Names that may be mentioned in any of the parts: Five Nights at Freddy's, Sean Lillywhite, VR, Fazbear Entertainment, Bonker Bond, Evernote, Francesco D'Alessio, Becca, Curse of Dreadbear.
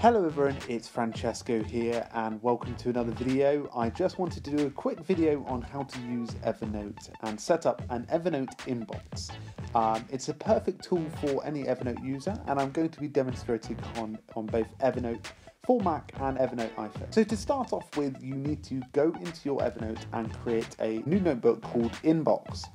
Hello everyone, it's Francesco here and welcome to another video. I just wanted to do a quick video on how to use Evernote and set up an Evernote inbox. It's a perfect tool for any Evernote user and I'm going to be demonstrating on both Evernote for Mac and Evernote iPhone. So to start off with, you need to go into your Evernote and create a new notebook called Inbox.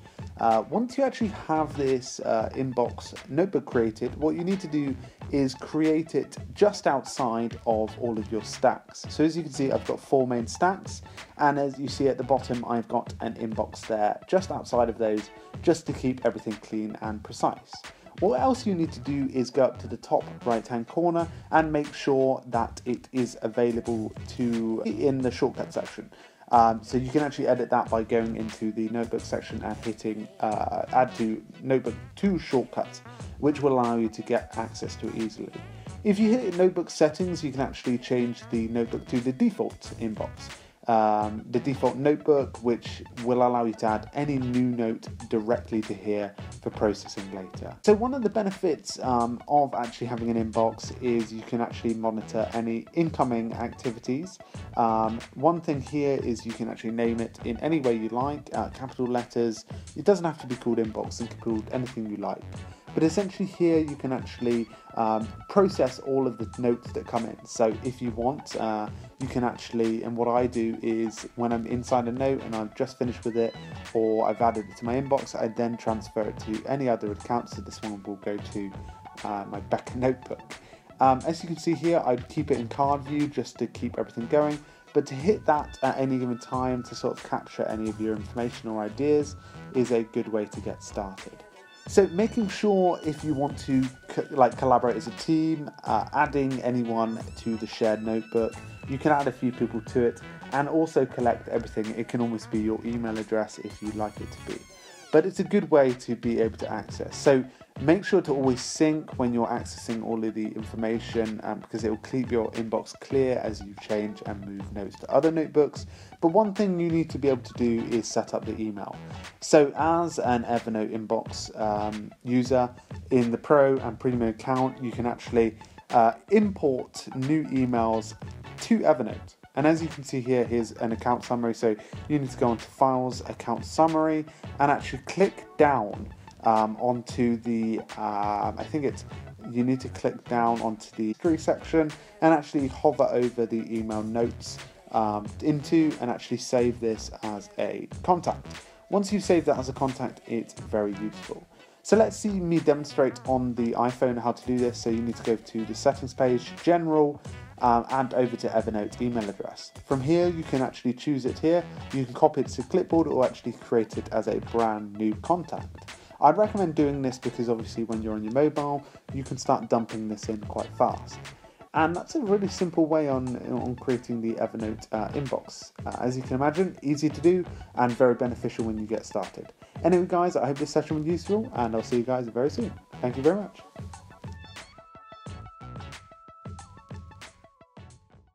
Once you actually have this Inbox notebook created, what you need to do is create it just outside of all of your stacks. So as you can see, I've got four main stacks, and as you see at the bottom, I've got an inbox there just outside of those, just to keep everything clean and precise. What else you need to do is go up to the top right hand corner and make sure that it is available to in the shortcut section. So you can actually edit that by going into the notebook section and hitting add to notebook to shortcuts, which will allow you to get access to it easily. If you hit notebook settings, you can actually change the notebook to the default inbox. The default notebook, which will allow you to add any new note directly to here for processing later. So one of the benefits of actually having an inbox is you can actually monitor any incoming activities. One thing here is you can actually name it in any way you like, capital letters. It doesn't have to be called inbox, it can be called anything you like. But essentially here you can actually process all of the notes that come in. So if you want, you can actually, and what I do is when I'm inside a note and I've just finished with it or I've added it to my inbox, I then transfer it to any other account. So this one will go to my Becca notebook. As you can see here, I'd keep it in card view just to keep everything going. But to hit that at any given time to sort of capture any of your information or ideas is a good way to get started. So making sure if you want to collaborate as a team, adding anyone to the shared notebook, you can add a few people to it and also collect everything. It can almost be your email address if you'd like it to be. But it's a good way to be able to access. So make sure to always sync when you're accessing all of the information because it will keep your inbox clear as you change and move notes to other notebooks. But one thing you need to be able to do is set up the email. So as an Evernote inbox user in the Pro and Premium account, you can actually import new emails to Evernote. And as you can see here, here's an account summary. So you need to go onto Files, Account Summary, and actually click down onto the, I think it's, you need to click down onto the history section and actually hover over the email notes into and actually save this as a contact. Once you save that as a contact, it's very useful. So let's see me demonstrate on the iPhone how to do this. So you need to go to the settings page, General, and over to Evernote email address. From here, you can actually choose it here. You can copy it to clipboard or actually create it as a brand new contact. I'd recommend doing this because obviously when you're on your mobile, you can start dumping this in quite fast. And that's a really simple way on creating the Evernote inbox. As you can imagine, easy to do and very beneficial when you get started. Anyway guys, I hope this session was useful and I'll see you guys very soon. Thank you very much.